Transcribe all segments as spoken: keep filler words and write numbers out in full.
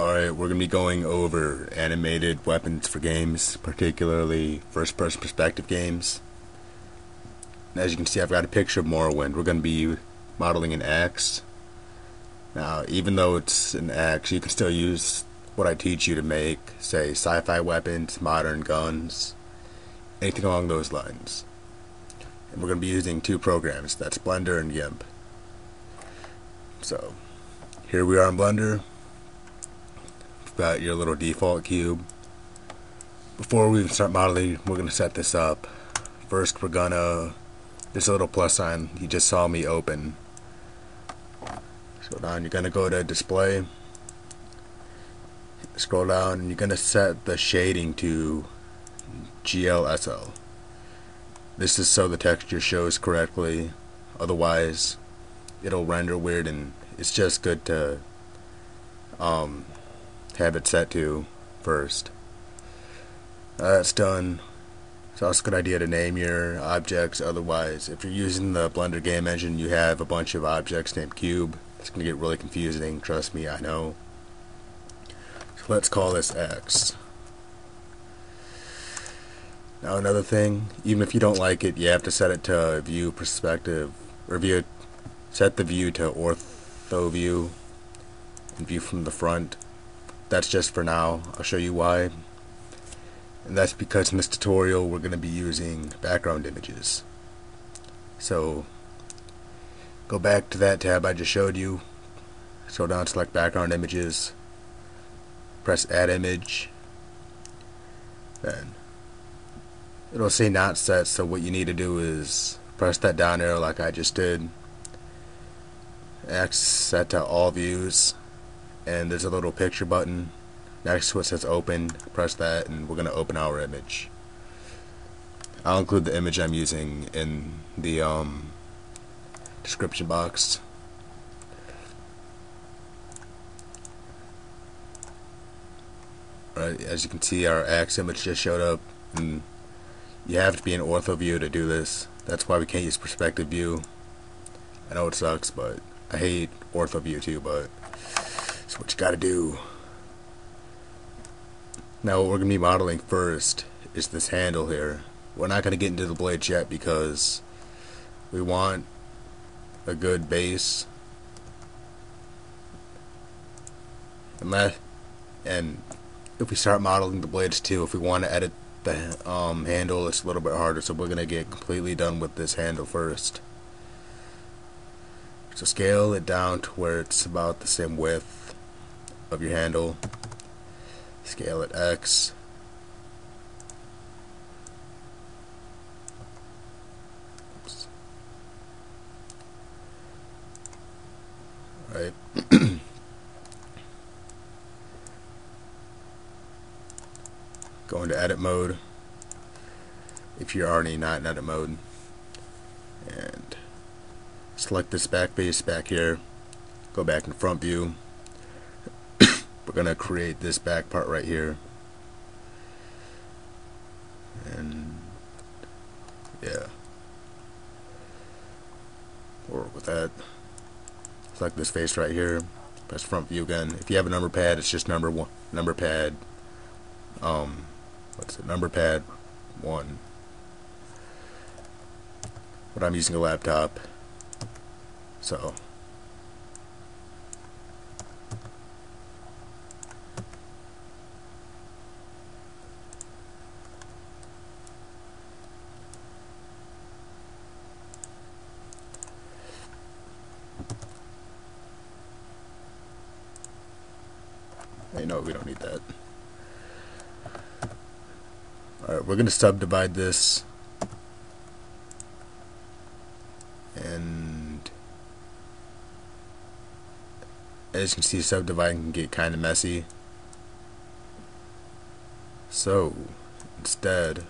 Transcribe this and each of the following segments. Alright, we're going to be going over animated weapons for games, particularly first-person perspective games. As you can see, I've got a picture of Morrowind. We're going to be modeling an axe. Now, even though it's an axe, you can still use what I teach you to make, say, sci-fi weapons, modern guns, anything along those lines. And we're going to be using two programs, that's Blender and GIMP. So, here we are in Blender. We've got your little default cube. Before we even start modeling, we're going to set this up. First, we're going to, there's a little plus sign, you just saw me open. So down, you're going to go to display, scroll down, and you're going to set the shading to G L S L. This is so the texture shows correctly, otherwise it'll render weird, and it's just good to um, have it set to first. Uh, that's done. It's also a good idea to name your objects, otherwise if you're using the Blender game engine you have a bunch of objects named cube. It's going to get really confusing, trust me, I know. So let's call this X. Now another thing, even if you don't like it, you have to set it to view perspective, or view, set the view to ortho view, and view from the front. That's just for now, I'll show you why. And that's because in this tutorial we're going to be using background images. So, go back to that tab I just showed you, scroll down, select background images, press add image, then it'll say not set, so what you need to do is press that down arrow like I just did. Next, set to all views, and there's a little picture button next to it says open. Press that, and we're going to open our image. I'll include the image I'm using in the um, description box. Alright, as you can see, our axe image just showed up. And you have to be in ortho view to do this. That's why we can't use perspective view. I know it sucks, but I hate ortho view too, but it's what you gotta do. Now what we're gonna be modeling first is this handle here. We're not gonna get into the blades yet because we want a good base. And that, and if we start modeling the blades too, if we want to edit the um, handle, is a little bit harder, so we're going to get completely done with this handle first. So scale it down to where it's about the same width of your handle. Scale it X. Oops. All right. Go into edit mode if you're already not in edit mode, and select this back base back here, go back in front view. We're gonna create this back part right here, and yeah, or with that, select this face right here, press front view again. If you have a number pad, it's just number one, number pad um what's it, number pad one. But I'm using a laptop, so hey, no, we don't need that. Alright, we're going to subdivide this, and as you can see, subdividing can get kind of messy, so instead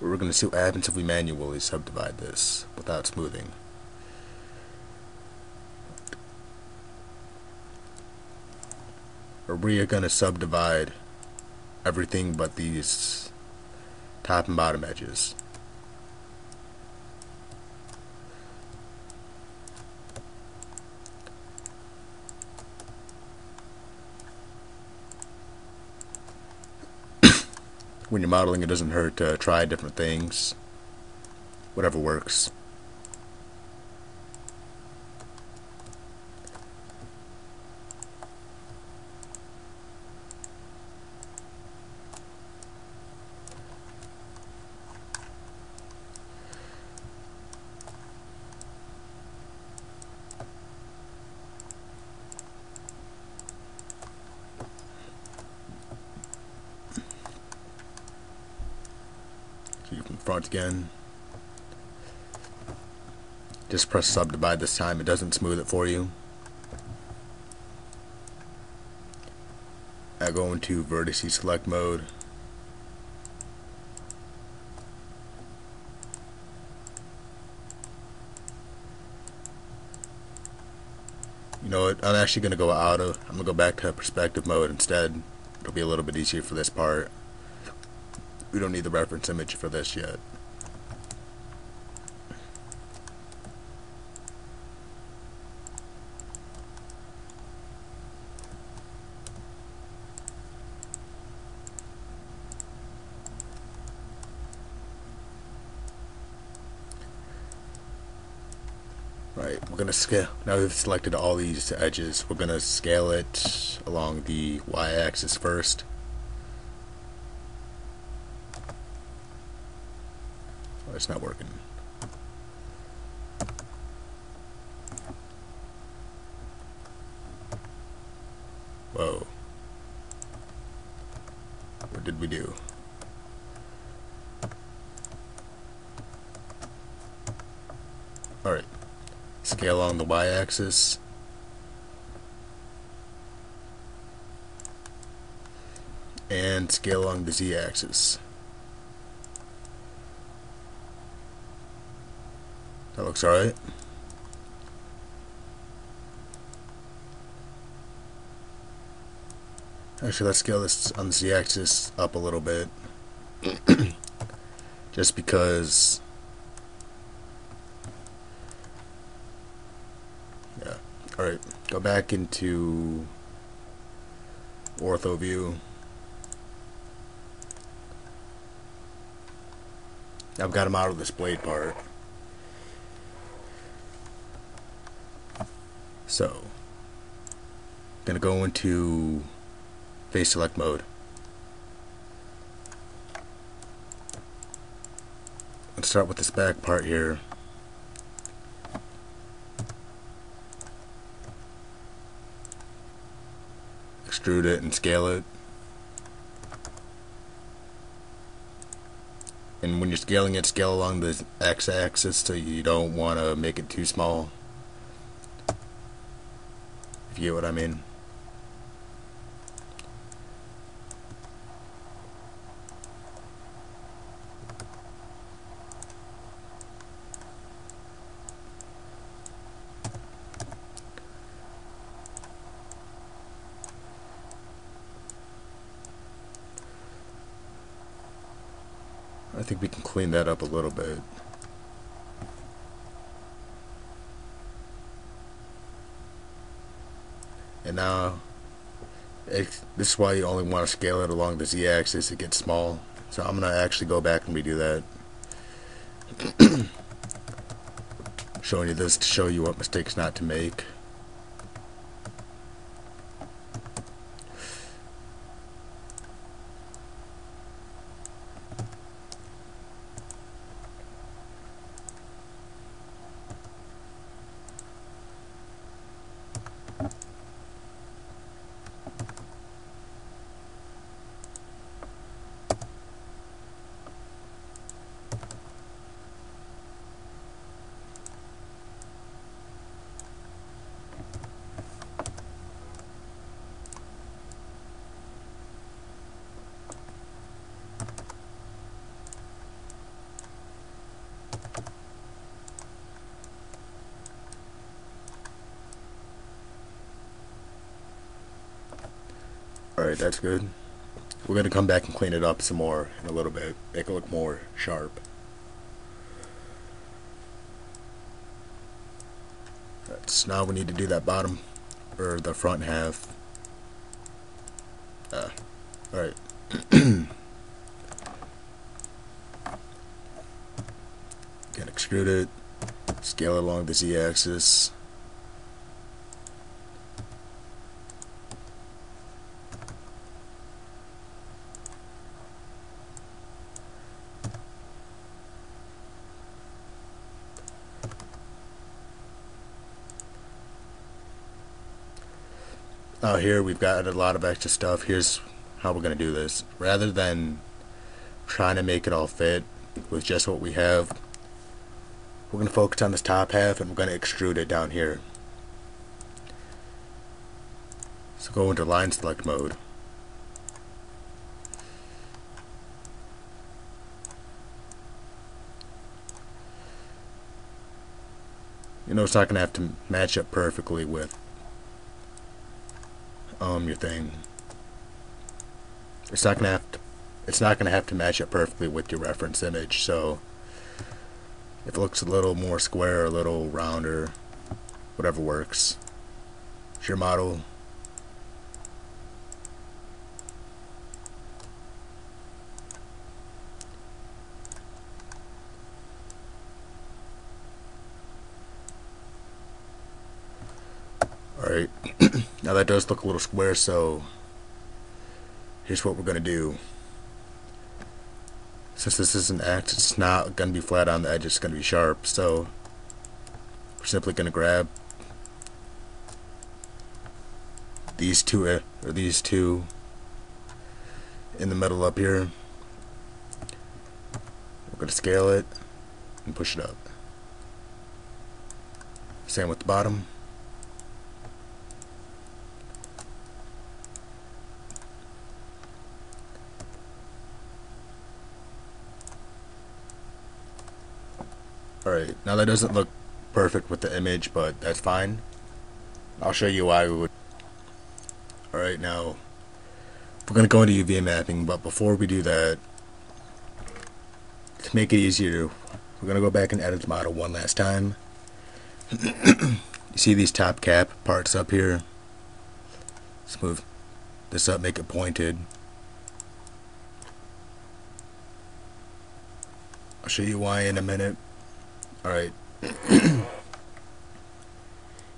we're going to see what happens if we manually subdivide this without smoothing. We are going to subdivide everything but these top and bottom edges. when you're modeling, it doesn't hurt to try different things, whatever works. Front again. Just press subdivide this time, it doesn't smooth it for you. I go into vertice select mode. You know what, I'm actually gonna go out of I'm gonna go back to perspective mode instead. It'll be a little bit easier for this part. We don't need the reference image for this yet. Right, we're going to scale. Now we've selected all these edges, we're going to scale it along the y-axis first. It's not working. Whoa. What did we do? Alright. Scale along the y-axis. And scale along the z-axis. That looks alright. Actually, let's scale this on the z-axis up a little bit. Just because... Yeah, alright. Go back into ortho view. I've got him out of this blade part. So, I'm going to go into face select mode. Let's start with this back part here. Extrude it and scale it. And when you're scaling it, scale along the x-axis so you don't want to make it too small. If you get what I mean. I think we can clean that up a little bit. And now, it, this is why you only want to scale it along the z-axis, it gets small. So I'm going to actually go back and redo that. Showing you this to show you what mistakes not to make. Alright, that's good. We're going to come back and clean it up some more in a little bit. Make it look more sharp. Right, so now we need to do that bottom, or the front half. Uh, Alright. extrude it, scale it along the z-axis. Out here we've got a lot of extra stuff. Here's how we're going to do this. Rather than trying to make it all fit with just what we have, we're going to focus on this top half and we're going to extrude it down here. So go into line select mode. You know it's not going to have to match up perfectly with um your thing. It's not gonna have to it's not gonna have to match up perfectly with your reference image, so if it looks a little more square, a little rounder, whatever works. It's your model. Alright. Now that does look a little square, so here's what we're going to do. Since this is an axe, it's not going to be flat on the edge, it's going to be sharp, so we're simply going to grab these two, or these two in the middle up here. We're going to scale it and push it up. Same with the bottom. Alright, now that doesn't look perfect with the image, but that's fine. I'll show you why we would. Alright, now we're going to go into U V mapping, but before we do that, to make it easier, we're going to go back and edit the model one last time. You see these top cap parts up here? Let's move this up, make it pointed. I'll show you why in a minute. Alright,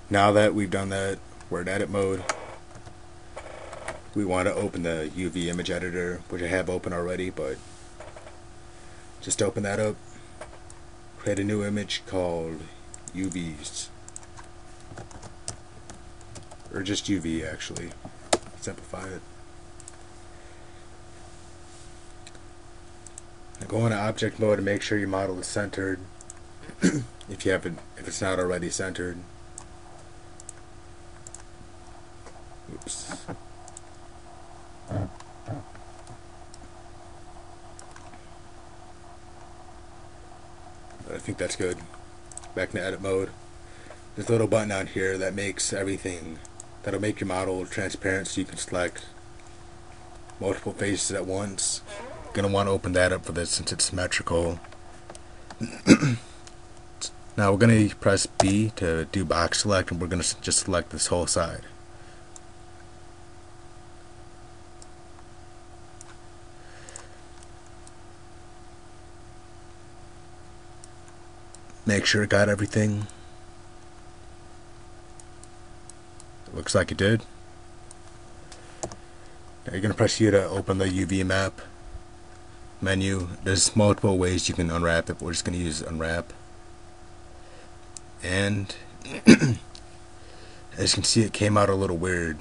now that we've done that, we're in edit mode. We want to open the U V image editor, which I have open already, but just open that up, create a new image called U Vs, or just U V actually, simplify it. Now go into object mode and make sure your model is centered. If you haven't, if it's not already centered. Oops. I think that's good. Back into edit mode. There's a little button on here that makes everything, that'll make your model transparent so you can select multiple faces at once. You're going to want to open that up for this since it's symmetrical. Now we're going to press B to do box select, and we're going to just select this whole side. Make sure it got everything. It looks like it did. Now you're going to press U to open the U V map menu. There's multiple ways you can unwrap it, but we're just going to use unwrap. And as you can see, it came out a little weird.